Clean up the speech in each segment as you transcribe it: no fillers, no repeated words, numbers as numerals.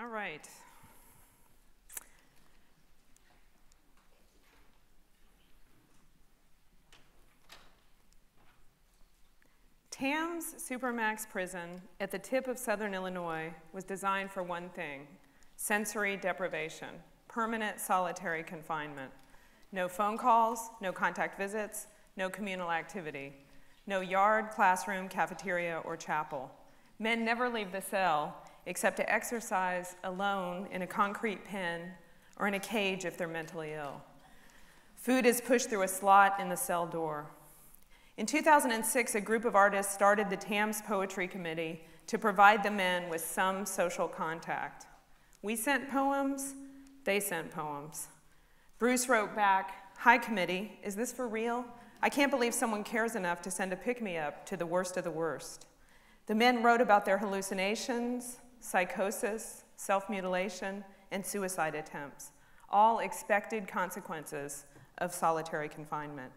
All right. TAM's Supermax Prison at the tip of southern Illinois was designed for one thing: sensory deprivation, permanent solitary confinement. No phone calls, no contact visits, no communal activity, no yard, classroom, cafeteria, or chapel. Men never leave the cell except to exercise alone in a concrete pen or in a cage if they're mentally ill. Food is pushed through a slot in the cell door. In 2006, a group of artists started the Tamms Poetry Committee to provide the men with some social contact. We sent poems, they sent poems. Bruce wrote back, "Hi committee, is this for real? I can't believe someone cares enough to send a pick-me-up to the worst of the worst." The men wrote about their hallucinations, psychosis, self-mutilation, and suicide attempts, all expected consequences of solitary confinement.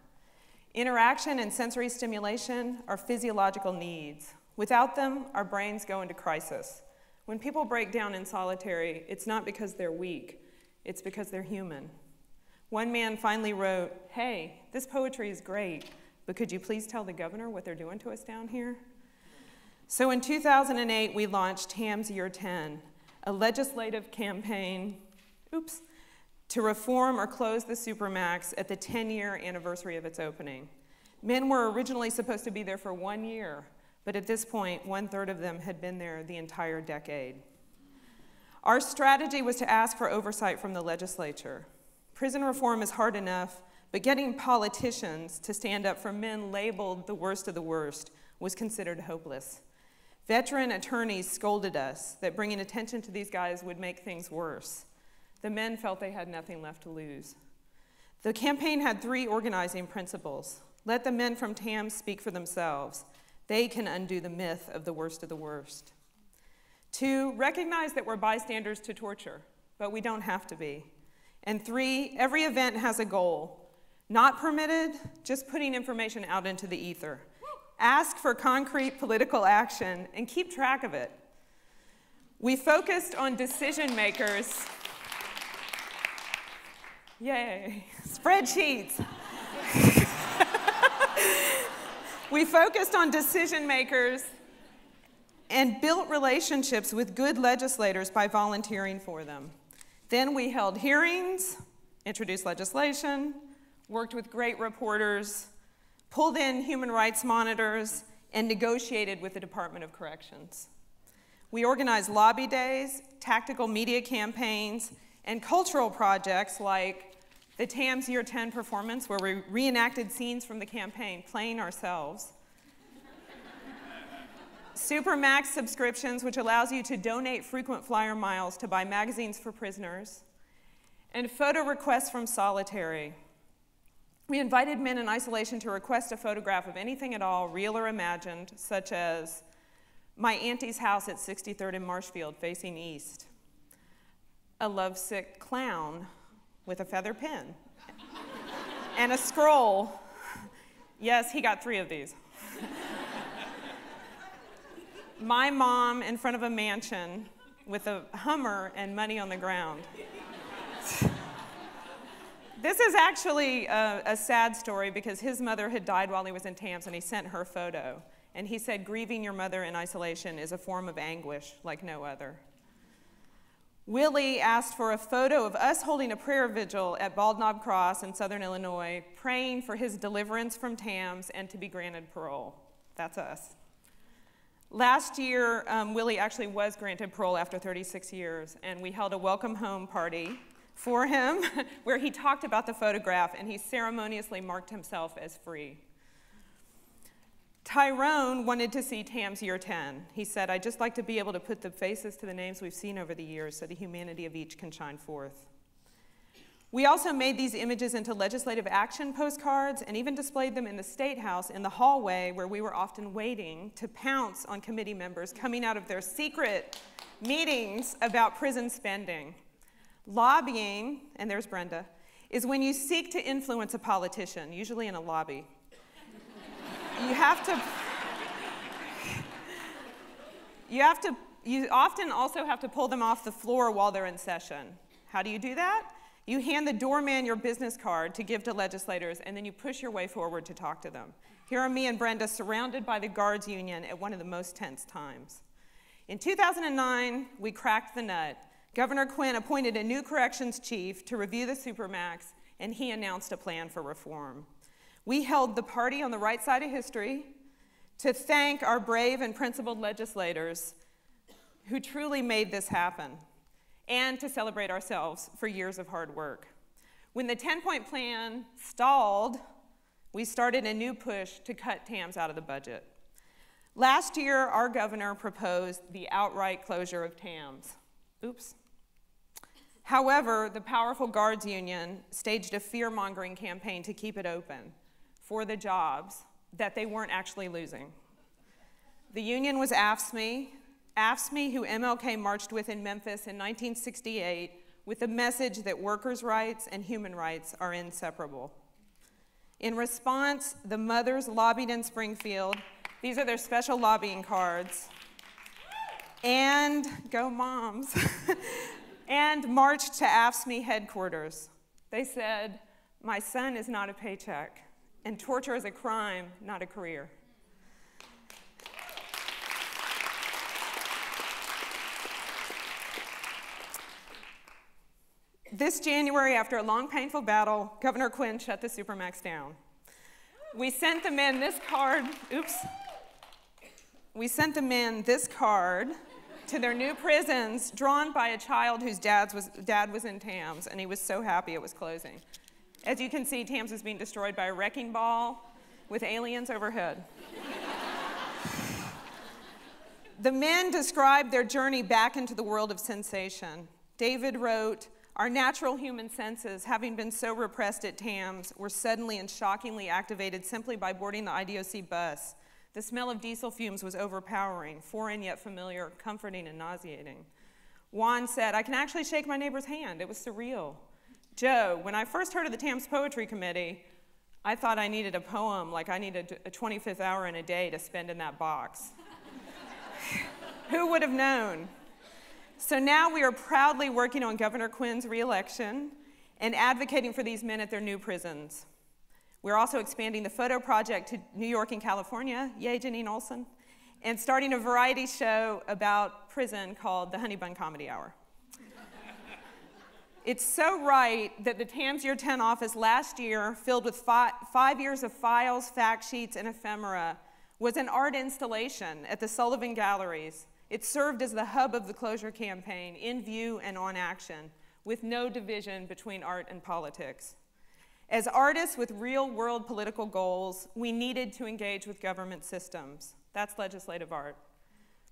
Interaction and sensory stimulation are physiological needs. Without them, our brains go into crisis. When people break down in solitary, it's not because they're weak, it's because they're human. One man finally wrote, "Hey, this poetry is great, but could you please tell the governor what they're doing to us down here?" So in 2008, we launched TAM's Year 10, a legislative campaign, to reform or close the Supermax at the 10-year anniversary of its opening. Men were originally supposed to be there for 1 year, but at this point, 1/3 of them had been there the entire decade. Our strategy was to ask for oversight from the legislature. Prison reform is hard enough, but getting politicians to stand up for men labeled the worst of the worst was considered hopeless. Veteran attorneys scolded us that bringing attention to these guys would make things worse. The men felt they had nothing left to lose. The campaign had 3 organizing principles. Let the men from TAMS speak for themselves. They can undo the myth of the worst of the worst. 2, recognize that we're bystanders to torture, but we don't have to be. And 3, every event has a goal. Not permitted, just putting information out into the ether. Ask for concrete political action and keep track of it. We focused on decision makers. Yay, spreadsheets. We focused on decision makers and built relationships with good legislators by volunteering for them. Then we held hearings, introduced legislation, worked with great reporters, pulled in human rights monitors, and negotiated with the Department of Corrections. We organized lobby days, tactical media campaigns, and cultural projects like the TAM's Year 10 performance, where we reenacted scenes from the campaign, playing ourselves. Supermax subscriptions, which allows you to donate frequent flyer miles to buy magazines for prisoners. And photo requests from solitary. We invited men in isolation to request a photograph of anything at all, real or imagined, such as my auntie's house at 63rd and Marshfield facing east, a lovesick clown with a feather pen, and a scroll. Yes, he got 3 of these. My mom in front of a mansion with a Hummer and money on the ground. This is actually a sad story because his mother had died while he was in TAMS and he sent her photo. And he said, "Grieving your mother in isolation is a form of anguish like no other." Willie asked for a photo of us holding a prayer vigil at Bald Knob Cross in southern Illinois, praying for his deliverance from TAMS and to be granted parole. That's us. Last year, Willie actually was granted parole after 36 years, and we held a welcome home party for him where he talked about the photograph, and he ceremoniously marked himself as free. Tyrone wanted to see TAM's Year 10. He said, "I'd just like to be able to put the faces to the names we've seen over the years so the humanity of each can shine forth." We also made these images into legislative action postcards and even displayed them in the State House in the hallway where we were often waiting to pounce on committee members coming out of their secret meetings about prison spending. Lobbying, and there's Brenda, is when you seek to influence a politician, usually in a lobby. You have to You often also have to pull them off the floor while they're in session. How do you do that? You hand the doorman your business card to give to legislators, and then you push your way forward to talk to them. Here are me and Brenda surrounded by the guards union at one of the most tense times. In 2009, we cracked the nut. Governor Quinn appointed a new corrections chief to review the Supermax, and he announced a plan for reform. We held the party on the right side of history to thank our brave and principled legislators who truly made this happen, and to celebrate ourselves for years of hard work. When the 10-point plan stalled, we started a new push to cut TAMS out of the budget. Last year, our governor proposed the outright closure of TAMS. Oops. However, the powerful guards union staged a fear-mongering campaign to keep it open for the jobs that they weren't actually losing. The union was AFSCME. AFSCME, who MLK marched with in Memphis in 1968 with the message that workers' rights and human rights are inseparable. In response, the mothers lobbied in Springfield. These are their special lobbying cards. And go moms. And marched to AFSCME headquarters. They said, "My son is not a paycheck, and torture is a crime, not a career." This January, after a long, painful battle, Governor Quinn shut the Supermax down. We sent the men this card. Oops. We sent the men this card to their new prisons, drawn by a child whose dad was in TAMS, and he was so happy it was closing. As you can see, TAMS is being destroyed by a wrecking ball with aliens overhead. The men described their journey back into the world of sensation. David wrote, "Our natural human senses, having been so repressed at TAMS, were suddenly and shockingly activated simply by boarding the IDOC bus. The smell of diesel fumes was overpowering, foreign yet familiar, comforting and nauseating." Juan said, "I can actually shake my neighbor's hand. It was surreal." Joe, "When I first heard of the Tamms Poetry Committee, I thought I needed a poem, like I needed a 25th hour in a day to spend in that box." Who would have known? So now we are proudly working on Governor Quinn's reelection and advocating for these men at their new prisons. We're also expanding the photo project to New York and California, yay Janine Olson, and starting a variety show about prison called the Honey Bun Comedy Hour. It's so right that the TAMS Year 10 office last year, filled with 5 years of files, fact sheets, and ephemera, was an art installation at the Sullivan Galleries. It served as the hub of the closure campaign, in view and on action, with no division between art and politics. As artists with real-world political goals, we needed to engage with government systems. That's legislative art.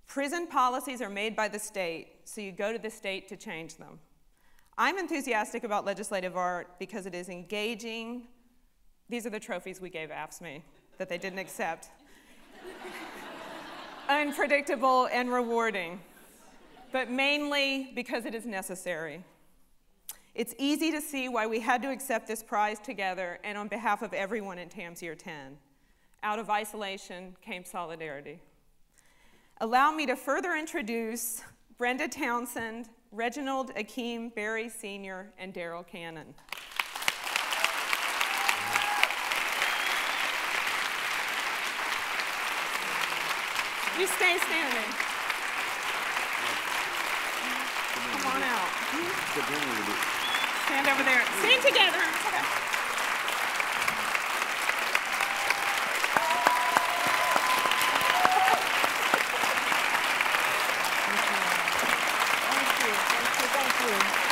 Prison policies are made by the state, so you go to the state to change them. I'm enthusiastic about legislative art because it is engaging. These are the trophies we gave AFSCME that they didn't accept. Unpredictable and rewarding, but mainly because it is necessary. It's easy to see why we had to accept this prize together and on behalf of everyone in TAMS Year 10. Out of isolation came solidarity. Allow me to further introduce Brenda Townsend, Reginald Akeem Barry Sr., and Darrell Cannon. You stay standing. Come on out. Stand over there. Stand together. Thank you.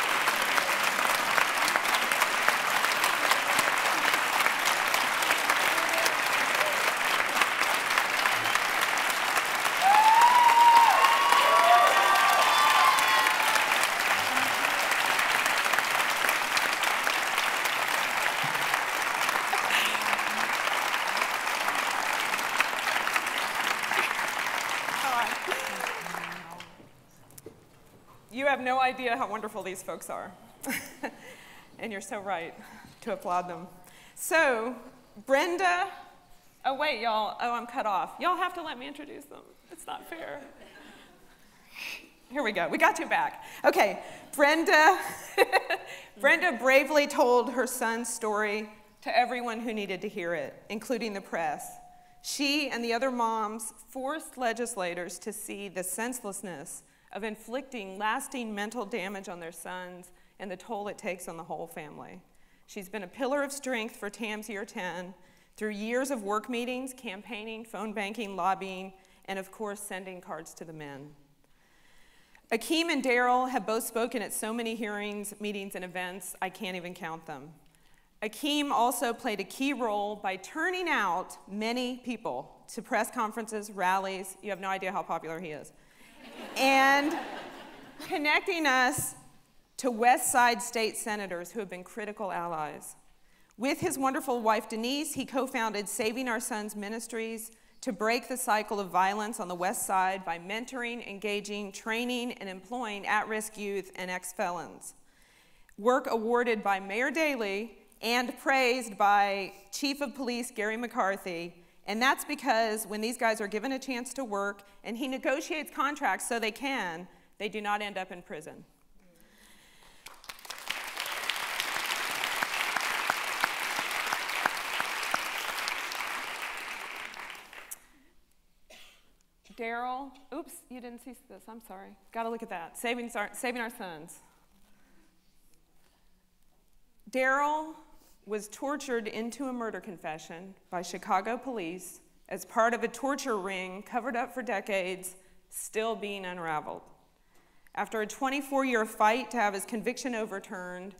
No idea how wonderful these folks are. And you're so right to applaud them. So, Brenda, oh wait, y'all, oh, I'm cut off. Y'all have to let me introduce them. It's not fair. Here we go, we got you back. Okay, Brenda, Brenda bravely told her son's story to everyone who needed to hear it, including the press. She and the other moms forced legislators to see the senselessness of inflicting lasting mental damage on their sons and the toll it takes on the whole family. She's been a pillar of strength for TAM's Year 10 through years of work meetings, campaigning, phone banking, lobbying, and of course, sending cards to the men. Akeem and Darrell have both spoken at so many hearings, meetings, and events, I can't even count them. Akeem also played a key role by turning out many people to press conferences, rallies, you have no idea how popular he is, and connecting us to West Side state senators who have been critical allies. With his wonderful wife, Denise, he co-founded Saving Our Sons Ministries to break the cycle of violence on the West Side by mentoring, engaging, training, and employing at-risk youth and ex-felons. Work awarded by Mayor Daley and praised by Chief of Police Gary McCarthy. And that's because when these guys are given a chance to work and he negotiates contracts so they can, they do not end up in prison. Darrell, oops, you didn't see this, I'm sorry. Gotta look at that, Saving Our Sons. Darrell was tortured into a murder confession by Chicago police as part of a torture ring covered up for decades, still being unraveled. After a 24-year fight to have his conviction overturned,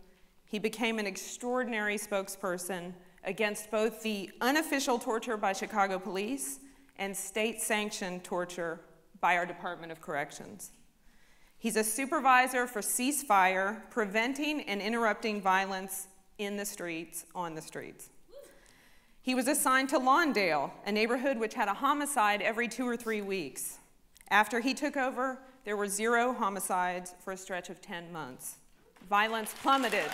he became an extraordinary spokesperson against both the unofficial torture by Chicago police and state-sanctioned torture by our Department of Corrections. He's a supervisor for Ceasefire, preventing and interrupting violence in the streets, on the streets. He was assigned to Lawndale, a neighborhood which had a homicide every 2 or 3 weeks. After he took over, there were 0 homicides for a stretch of 10 months. Violence plummeted.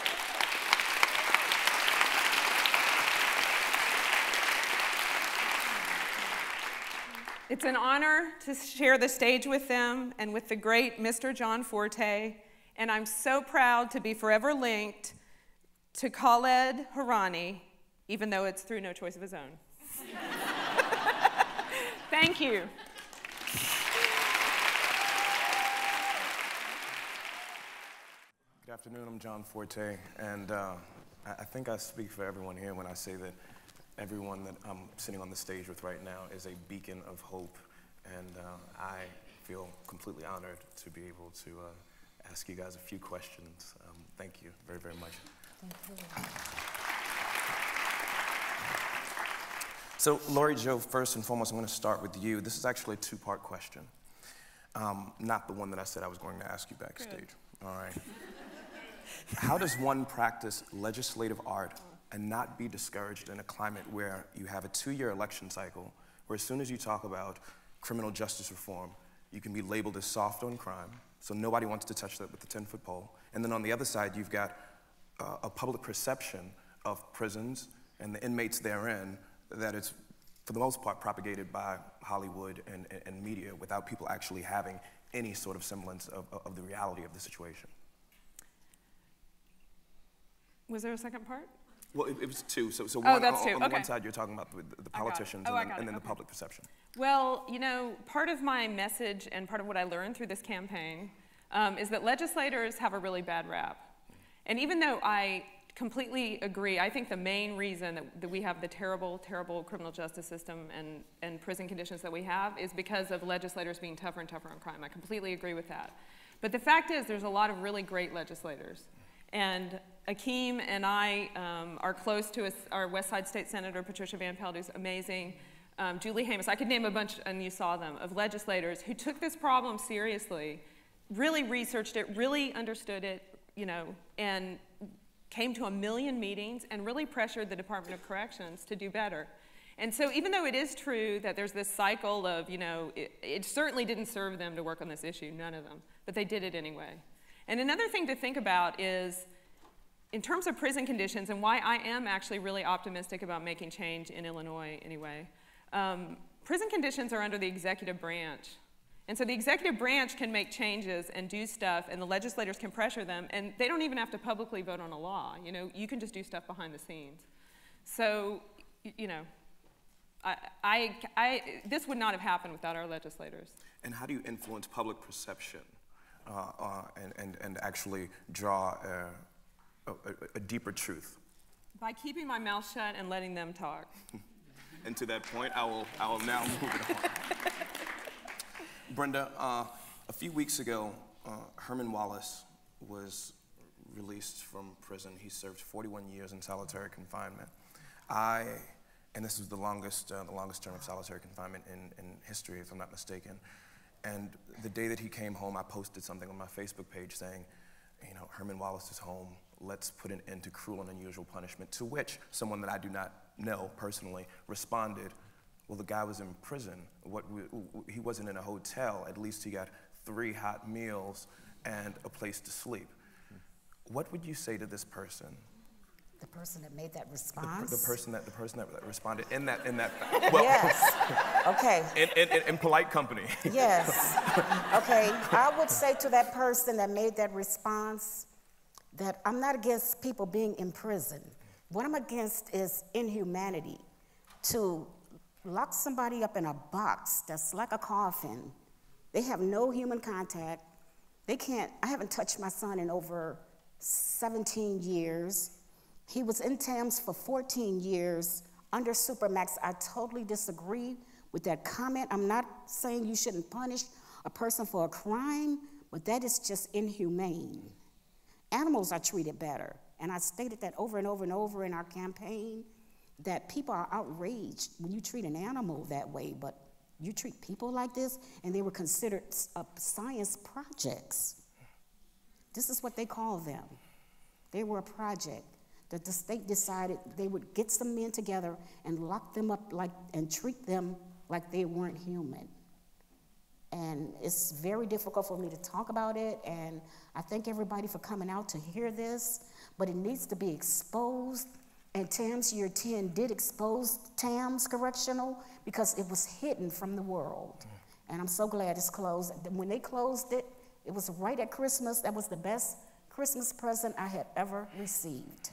It's an honor to share the stage with them and with the great Mr. John Forté, and I'm so proud to be forever linked to Khaled Harani, even though it's through no choice of his own. Thank you. Good afternoon, I'm John Forté, and I think I speak for everyone here when I say that everyone that I'm sitting on the stage with right now is a beacon of hope, and I feel completely honored to be able to ask you guys a few questions. Thank you very, very much. Thank you. So Lori Jo, first and foremost, I'm going to start with you. This is actually a two-part question, not the one that I said I was going to ask you backstage. Good. All right. How does one practice legislative art and not be discouraged in a climate where you have a 2-year election cycle, where as soon as you talk about criminal justice reform, you can be labeled as soft on crime, so nobody wants to touch that with the 10-foot pole. And then on the other side, you've got a public perception of prisons and the inmates therein that it's, for the most part, propagated by Hollywood and media without people actually having any sort of semblance of the reality of the situation. Was there a second part? Well, it was two. So oh, that's two. On okay. One side, you're talking about the politicians and then the public perception. Well, you know, part of my message and part of what I learned through this campaign is that legislators have a really bad rap. And even though I completely agree, I think the main reason that we have the terrible, terrible criminal justice system and prison conditions that we have is because of legislators being tougher and tougher on crime. I completely agree with that. But the fact is, there's a lot of really great legislators. And Akeem and I are close to our West Side State Senator, Patricia Van Pelt, who's amazing, Julie Hamas. I could name a bunch, and you saw them, of legislators who took this problem seriously, really researched it, really understood it, you know, and came to 1 million meetings and really pressured the Department of Corrections to do better. And so even though it is true that there's this cycle of, you know, it certainly didn't serve them to work on this issue, none of them, but they did it anyway. And another thing to think about is, in terms of prison conditions, and why I am actually really optimistic about making change in Illinois anyway, prison conditions are under the executive branch. And so the executive branch can make changes and do stuff, and the legislators can pressure them, and they don't even have to publicly vote on a law. You know, you can just do stuff behind the scenes. So, you know, this would not have happened without our legislators. And how do you influence public perception and actually draw a deeper truth? By keeping my mouth shut and letting them talk. And to that point, I will now move it on. Brenda, a few weeks ago, Herman Wallace was released from prison. He served 41 years in solitary confinement. And this was the longest term of solitary confinement in history, if I'm not mistaken. And the day that he came home, I posted something on my Facebook page saying, you know, Herman Wallace is home. Let's put an end to cruel and unusual punishment, to which someone that I do not know personally responded, well, the guy was in prison. He wasn't in a hotel. At least he got 3 hot meals and a place to sleep. What would you say to this person? The person that made that response? The person that responded in that well, yes. Okay. In polite company. Yes. Okay. I would say to that person that made that response that I'm not against people being in prison. What I'm against is inhumanity to lock somebody up in a box that's like a coffin. They have no human contact. They can't, I haven't touched my son in over 17 years. He was in Tams for 14 years under Supermax. I totally disagree with that comment. I'm not saying you shouldn't punish a person for a crime, but that is just inhumane. Animals are treated better. And I stated that over and over and over in our campaign, that people are outraged when you treat an animal that way, but you treat people like this, and they were considered science projects. This is what they call them. They were a project that the state decided they would get some men together and lock them up and treat them like they weren't human. And it's very difficult for me to talk about it, and I thank everybody for coming out to hear this, but it needs to be exposed. And TAM's Year 10 did expose Tamms Correctional because it was hidden from the world. And I'm so glad it's closed. When they closed it, it was right at Christmas. That was the best Christmas present I had ever received.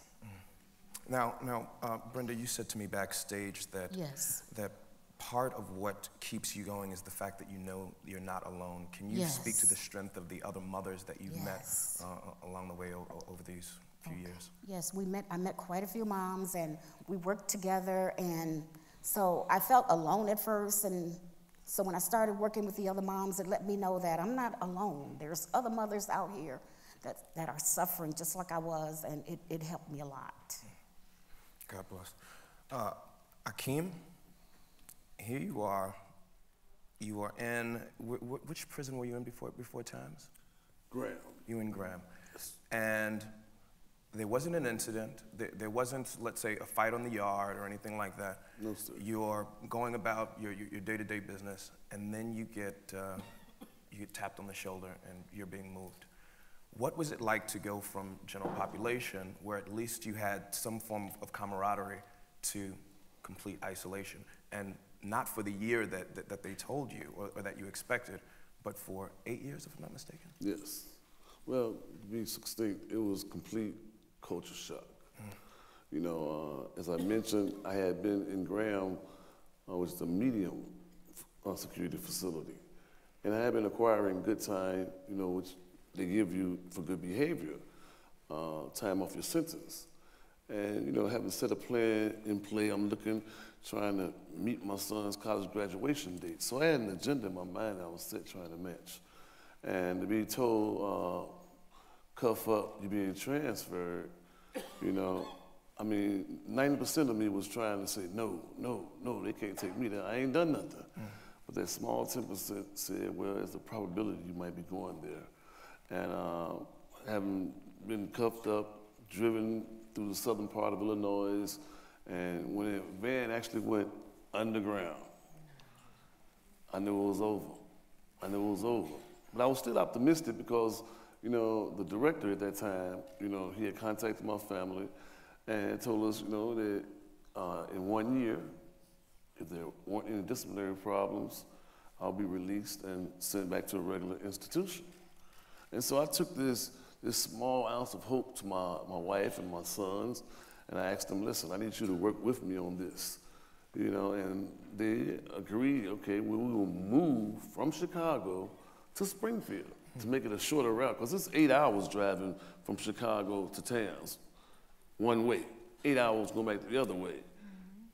Now, Brenda, you said to me backstage that, yes, that part of what keeps you going is the fact that you know you're not alone. Can you, yes, speak to the strength of the other mothers that you've, yes, met along the way over these few years? Yes, I met quite a few moms, and we worked together, and so I felt alone at first, and so when I started working with the other moms, it let me know that I'm not alone. There's other mothers out here that are suffering just like I was, and it helped me a lot. God bless. Akeem, here you are. You are in, which prison were you in before Tams? Graham. You in Graham. Yes. And there wasn't an incident. There wasn't, let's say, a fight on the yard or anything like that. No, sir. You're going about your day-to-day business, and then you get tapped on the shoulder and you're being moved. What was it like to go from general population, where at least you had some form of camaraderie, to complete isolation? And not for the year that they told you or that you expected, but for 8 years, if I'm not mistaken? Yes. Well, to be succinct, it was complete culture shock. You know, as I mentioned, I had been in Graham, which is a medium security facility. And I had been acquiring good time, you know, which they give you for good behavior, time off your sentence. And, you know, having set a plan in play, I'm trying to meet my son's college graduation date. So I had an agenda in my mind I was trying to match. And to be told, cuff up, you're being transferred, you know, I mean, 90% of me was trying to say, no, no, no, they can't take me there. I ain't done nothing. But that small 10% said, well, there's a probability you might be going there. And having been cuffed up, driven through the southern part of Illinois, and when the van actually went underground, I knew it was over. I knew it was over. But I was still optimistic because, you know, the director at that time, you know, he had contacted my family and told us, you know, that in 1 year, if there weren't any disciplinary problems, I'll be released and sent back to a regular institution. And so I took this small ounce of hope to my wife and my sons, and I asked them, listen, I need you to work with me on this. You know, and they agreed, okay, well, we will move from Chicago to Springfield to make it a shorter route, because it's 8 hours driving from Chicago to Tamms, one way. 8 hours going back the other way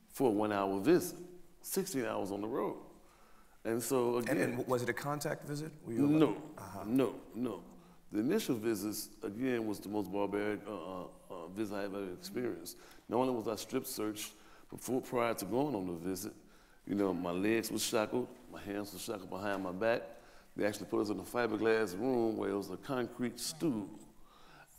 for a 1 hour visit, 16 hours on the road. And so again. And was it a contact visit? Were you no, no. The initial visits, again, was the most barbaric visit I have ever experienced. Not only was I strip searched prior to going on the visit, you know, my legs were shackled, my hands were shackled behind my back. They actually put us in a fiberglass room where it was a concrete stool.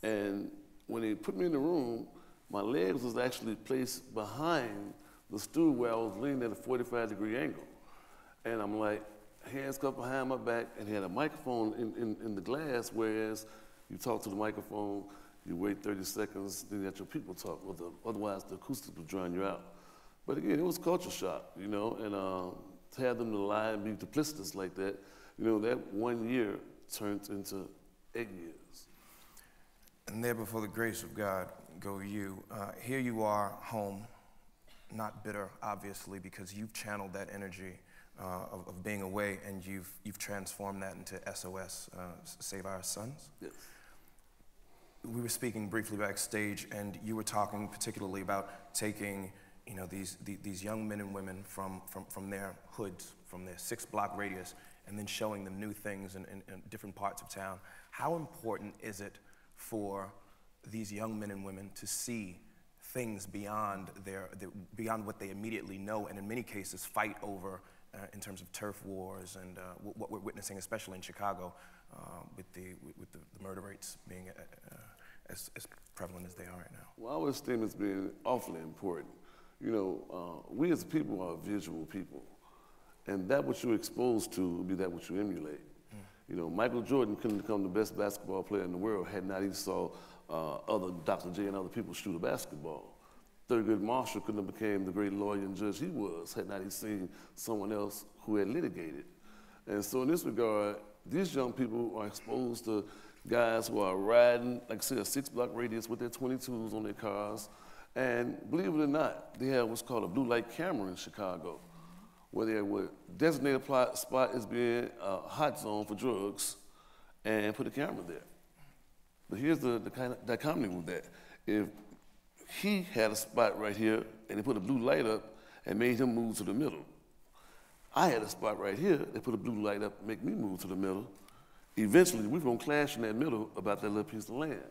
And when they put me in the room, my legs was actually placed behind the stool where I was leaning at a 45-degree angle. And I'm like, hands cuffed behind my back, and had a microphone in the glass, whereas you talk to the microphone, you wait 30 seconds, then you let your people talk, otherwise the acoustics would drown you out. But again, it was culture shock, you know, and to have them to lie and be duplicitous like that, you know, that 1 year turned into 8 years. And there, before the grace of God, go you. Here you are, home, not bitter, obviously, because you've channeled that energy of being away, and you've transformed that into SOS, Save Our Sons. Yes. We were speaking briefly backstage, and you were talking particularly about taking, you know, these young men and women from their hoods, from their 6-block radius, and then showing them new things in different parts of town. How important is it for these young men and women to see things beyond beyond what they immediately know, and in many cases fight over in terms of turf wars and what we're witnessing, especially in Chicago, with the murder rates being as prevalent as they are right now? Well, I always think it's been awfully important. You know, we as people are visual people, and that what you're exposed to will be that what you emulate. You know, Michael Jordan couldn't become the best basketball player in the world had not he saw other Dr. J and other people shoot a basketball. Thurgood Marshall couldn't have became the great lawyer and judge he was had not he seen someone else who had litigated. And so in this regard, these young people are exposed to guys who are riding, like I said, a 6-block radius with their 22s on their cars. And believe it or not, they have what's called a blue light camera in Chicago, where their designated spot is being a hot zone for drugs, and put a camera there. But here's the kind of dichotomy with that. If he had a spot right here, and they put a blue light up and made him move to the middle. I had a spot right here, they put a blue light up, make me move to the middle. Eventually, we're gonna clash in that middle about that little piece of land.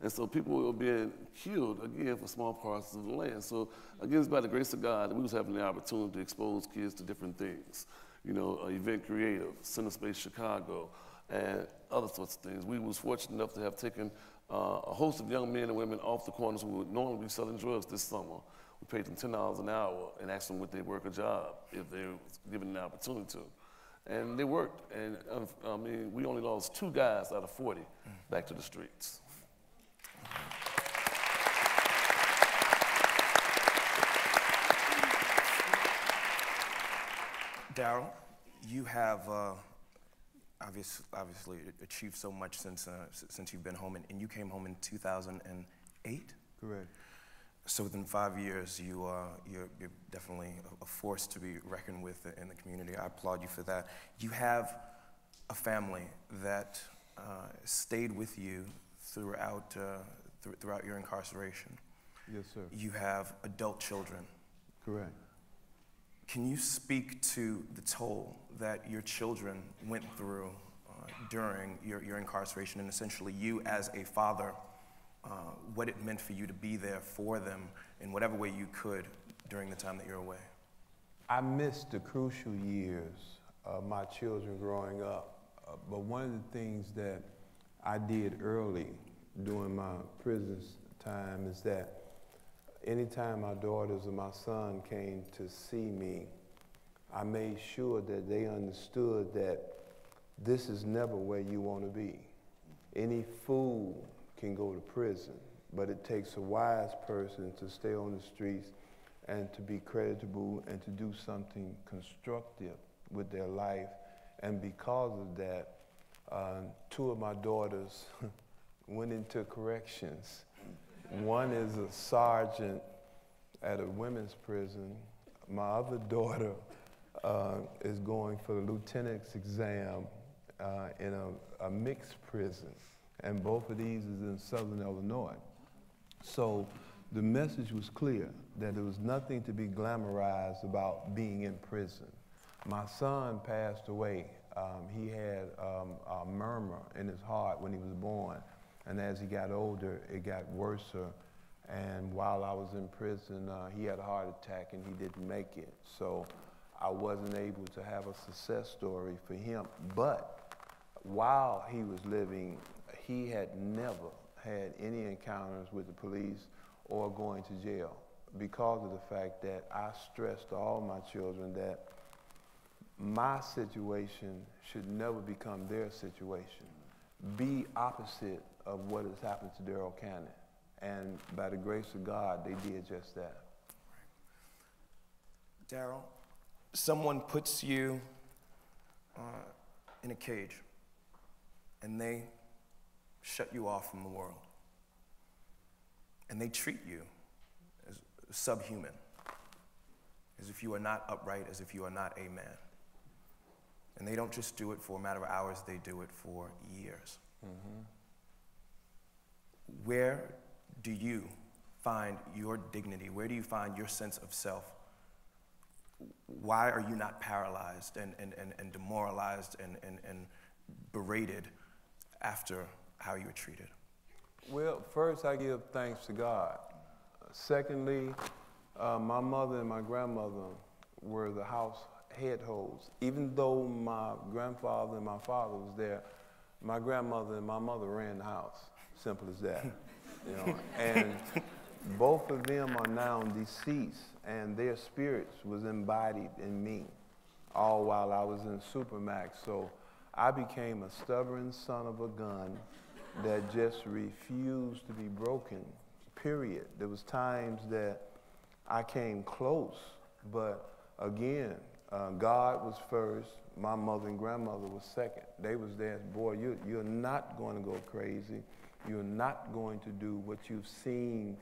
And so people are being killed, again, for small parts of the land. So again, it's by the grace of God that we was having the opportunity to expose kids to different things. You know, Event Creative, Center Space Chicago, and other sorts of things. We was fortunate enough to have taken a host of young men and women off the corners who would normally be selling drugs this summer. We paid them $10 an hour and asked them would they work a job if they were given an opportunity to. And they worked. And I mean, we only lost 2 guys out of 40 back to the streets. Darrell, you have obviously achieved so much since you've been home, and you came home in 2008? Correct. So within 5 years, you're definitely a force to be reckoned with in the community. I applaud you for that. You have a family that stayed with you throughout, throughout your incarceration. Yes, sir. You have adult children. Correct. Can you speak to the toll that your children went through during your incarceration, and essentially you as a father, what it meant for you to be there for them in whatever way you could during the time that you're away? I missed the crucial years of my children growing up, but one of the things that I did early during my prison time is that anytime my daughters or my son came to see me, I made sure that they understood that this is never where you want to be. Any fool can go to prison, but it takes a wise person to stay on the streets and to be creditable and to do something constructive with their life. And because of that, two of my daughters went into corrections. One is a sergeant at a women's prison. My other daughter is going for the lieutenant's exam in a mixed prison. And both of these is in Southern Illinois. So the message was clear that there was nothing to be glamorized about being in prison. My son passed away. He had a murmur in his heart when he was born. And as he got older, it got worse. And while I was in prison, he had a heart attack and he didn't make it. So I wasn't able to have a success story for him. But while he was living, he had never had any encounters with the police or going to jail because of the fact that I stressed to all my children that my situation should never become their situation. Be opposite of what has happened to Darrell Cannon. And by the grace of God, they did just that. Right. Darrell, someone puts you in a cage and they shut you off from the world. And they treat you as subhuman, as if you are not upright, as if you are not a man. And they don't just do it for a matter of hours, they do it for years. Mm-hmm. Where do you find your dignity? Where do you find your sense of self? Why are you not paralyzed and demoralized and berated after how you were treated? Well, first I give thanks to God. Secondly, my mother and my grandmother were the house head hoes. Even though my grandfather and my father was there, my grandmother and my mother ran the house. Simple as that. You know? And both of them are now deceased, and their spirits was embodied in me, all while I was in Supermax. So I became a stubborn son of a gun that just refused to be broken, period. There was times that I came close, but again, God was first, my mother and grandmother was second. They was there, boy, you're not going to go crazy. You're not going to do what you've seen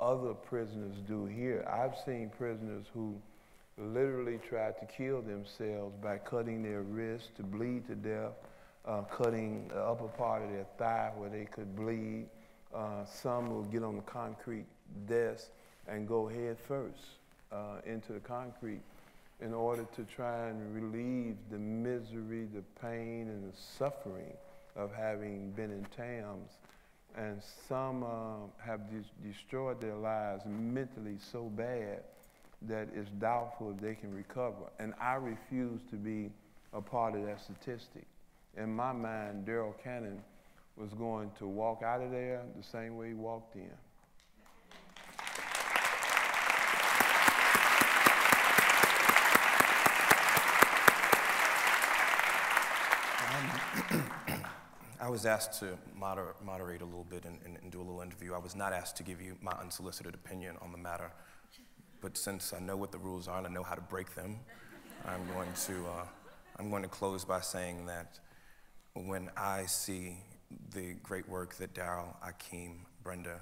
other prisoners do here. I've seen prisoners who literally tried to kill themselves by cutting their wrists to bleed to death, cutting the upper part of their thigh where they could bleed. Some will get on the concrete desk and go head first into the concrete in order to try and relieve the misery, the pain, and the suffering of having been in TAMS. And some have destroyed their lives mentally so bad that it's doubtful if they can recover. And I refuse to be a part of that statistic. In my mind, Darrell Cannon was going to walk out of there the same way he walked in. I was asked to moderate a little bit and do a little interview. I was not asked to give you my unsolicited opinion on the matter, but since I know what the rules are and I know how to break them, I'm going to close by saying that when I see the great work that Darrell, Akeem, Brenda,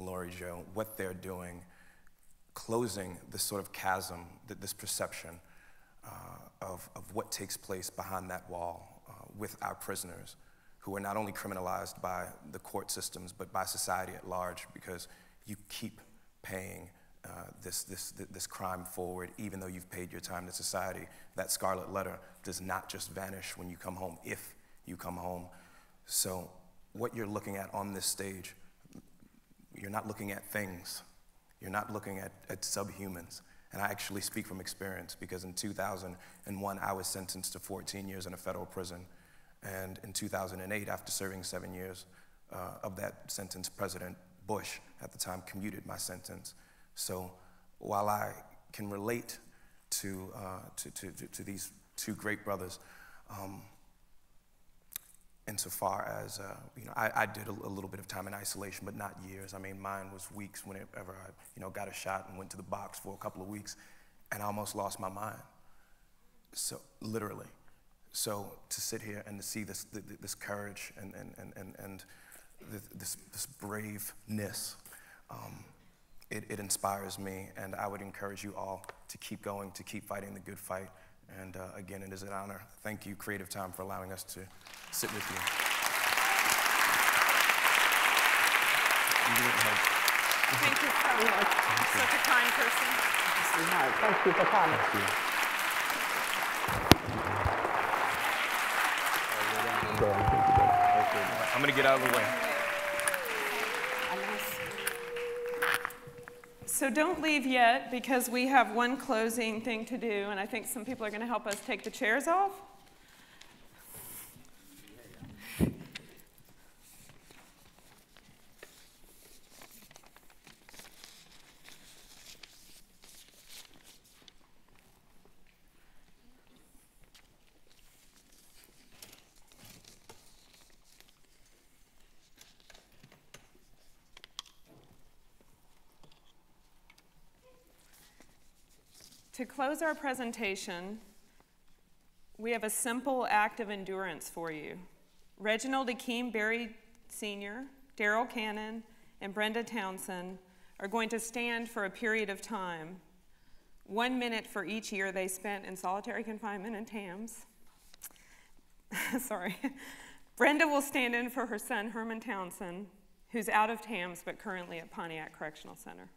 Lori Jo, what they're doing, closing this sort of chasm, this perception of what takes place behind that wall with our prisoners, who are not only criminalized by the court systems, but by society at large, because you keep paying this crime forward, even though you've paid your time to society. That scarlet letter does not just vanish when you come home, if you come home. So what you're looking at on this stage, you're not looking at things. You're not looking at subhumans. And I actually speak from experience, because in 2001, I was sentenced to 14 years in a federal prison. And in 2008, after serving 7 years of that sentence, President Bush, at the time, commuted my sentence. So while I can relate to these two great brothers, insofar as, you know, I did a little bit of time in isolation, but not years. I mean, mine was weeks whenever I, you know, got a shot and went to the box for a couple of weeks, and I almost lost my mind. So literally. So to sit here and to see this, this courage and this braveness, it inspires me, and I would encourage you all to keep going, to keep fighting the good fight. And again, it is an honor. Thank you, Creative Time, for allowing us to sit with you. Thank you so much. You're such a kind person. Thank you for coming. Thank you. I'm going to get out of the way. So don't leave yet, because we have one closing thing to do, and I think some people are going to help us take the chairs off. To close our presentation, we have a simple act of endurance for you. Reginald Akeem Barry Sr., Darrell Cannon, and Brenda Townsend are going to stand for a period of time, 1 minute for each year they spent in solitary confinement in Tams. Sorry. Brenda will stand in for her son, Herman Townsend, who's out of Tams but currently at Pontiac Correctional Center.